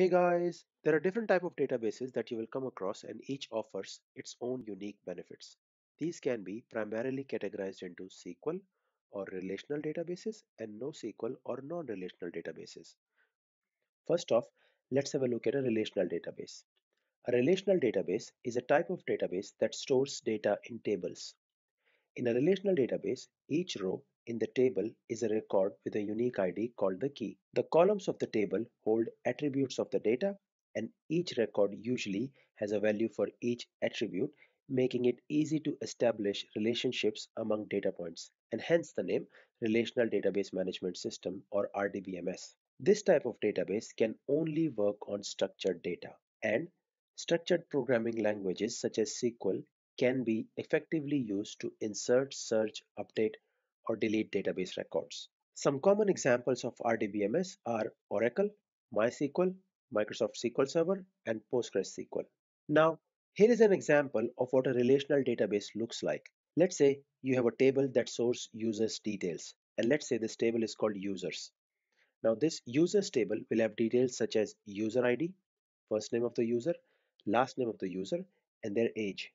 Hey guys, there are different types of databases that you will come across and each offers its own unique benefits. These can be primarily categorized into SQL or relational databases and NoSQL or non-relational databases. First off, let's have a look at a relational database. A relational database is a type of database that stores data in tables. In a relational database, each row in the table is a record with a unique ID called the key. The columns of the table hold attributes of the data, and each record usually has a value for each attribute, making it easy to establish relationships among data points, and hence the name Relational Database Management System or RDBMS. This type of database can only work on structured data, and structured programming languages such as SQL can be effectively used to insert, search, update, or delete database records. Some common examples of RDBMS are Oracle, MySQL, Microsoft SQL Server, and PostgreSQL. Now, here is an example of what a relational database looks like. Let's say you have a table that stores users' details, and let's say this table is called users. Now, this users table will have details such as user ID, first name of the user, last name of the user, and their age.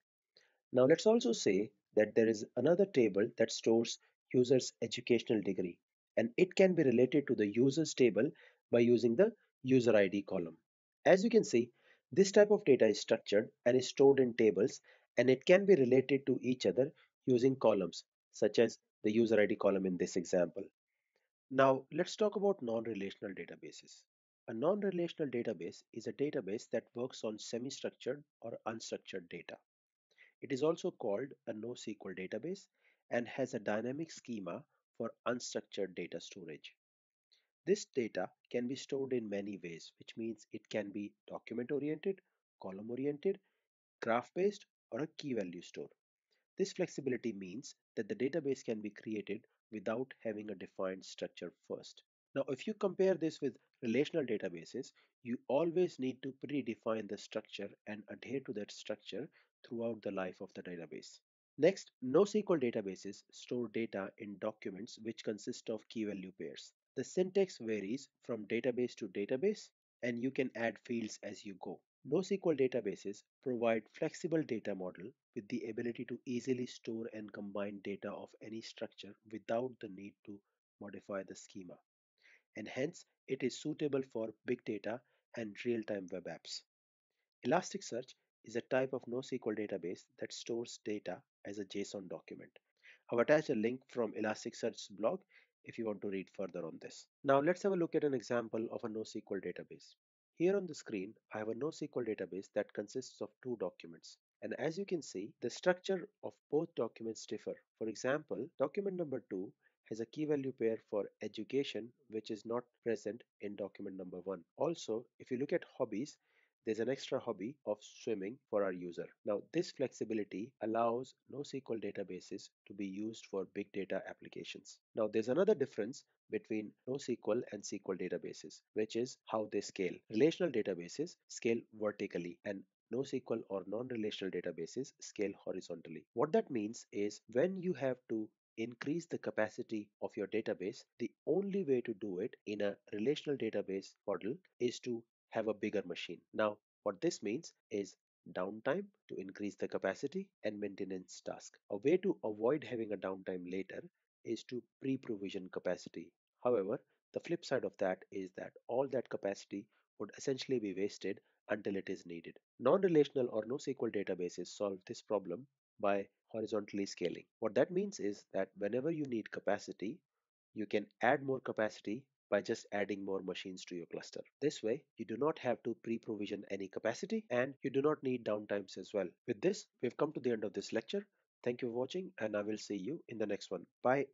Now, let's also say that there is another table that stores user's educational degree, and it can be related to the users table by using the user ID column. As you can see, this type of data is structured and is stored in tables, and it can be related to each other using columns such as the user ID column in this example. Now let's talk about non-relational databases. A non-relational database is a database that works on semi-structured or unstructured data. It is also called a NoSQL database and has a dynamic schema for unstructured data storage. This data can be stored in many ways, which means it can be document-oriented, column-oriented, graph-based, or a key-value store. This flexibility means that the database can be created without having a defined structure first. Now, if you compare this with relational databases, you always need to predefine the structure and adhere to that structure throughout the life of the database. Next, NoSQL databases store data in documents which consist of key-value pairs. The syntax varies from database to database, and you can add fields as you go. NoSQL databases provide flexible data model with the ability to easily store and combine data of any structure without the need to modify the schema. And hence, it is suitable for big data and real-time web apps. Elasticsearch is a type of NoSQL database that stores data as a JSON document. I've attached a link from Elasticsearch's blog if you want to read further on this. Now let's have a look at an example of a NoSQL database. Here on the screen, I have a NoSQL database that consists of two documents. And as you can see, the structure of both documents differ. For example, document number 2 has a key value pair for education, which is not present in document number 1. Also, if you look at hobbies, there's an extra hobby of swimming for our user. Now, this flexibility allows NoSQL databases to be used for big data applications. Now, there's another difference between NoSQL and SQL databases, which is how they scale. Relational databases scale vertically, and NoSQL or non-relational databases scale horizontally. What that means is when you have to increase the capacity of your database, the only way to do it in a relational database model is to have a bigger machine. Now, what this means is downtime to increase the capacity and maintenance task. A way to avoid having a downtime later is to pre-provision capacity. However, the flip side of that is that all that capacity would essentially be wasted until it is needed. Non-relational or NoSQL databases solve this problem by horizontally scaling. What that means is that whenever you need capacity, you can add more capacity by just adding more machines to your cluster. This way, you do not have to pre-provision any capacity, and you do not need downtimes as well. With this, we've come to the end of this lecture. Thank you for watching, and I will see you in the next one. Bye.